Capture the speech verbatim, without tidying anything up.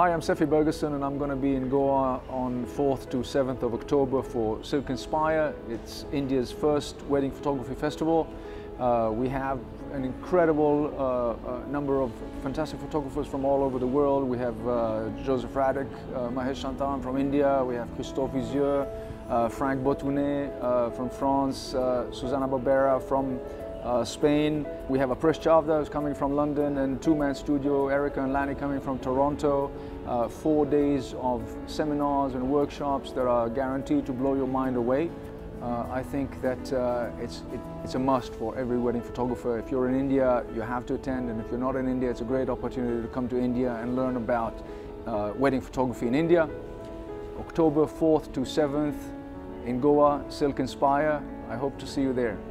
Hi, I'm Sephi Bergerson and I'm going to be in Goa on fourth to seventh of October for Silk and Spire. It's India's first wedding photography festival. Uh, we have an incredible uh, uh, number of fantastic photographers from all over the world. We have uh, Joseph Radhik, uh, Mahesh Chantan from India, we have Christophe Viseux, uh, Frank Botounet uh, from France, uh, Susanna Barbera from Uh, Spain. We have Apresh Chavda who's coming from London, and two-man studio Erica and Lani coming from Toronto. Uh, four days of seminars and workshops that are guaranteed to blow your mind away. Uh, I think that uh, it's, it, it's a must for every wedding photographer. If you're in India, you have to attend, and if you're not in India, it's a great opportunity to come to India and learn about uh, wedding photography in India. October fourth to seventh in Goa, Silk and Spire. I hope to see you there.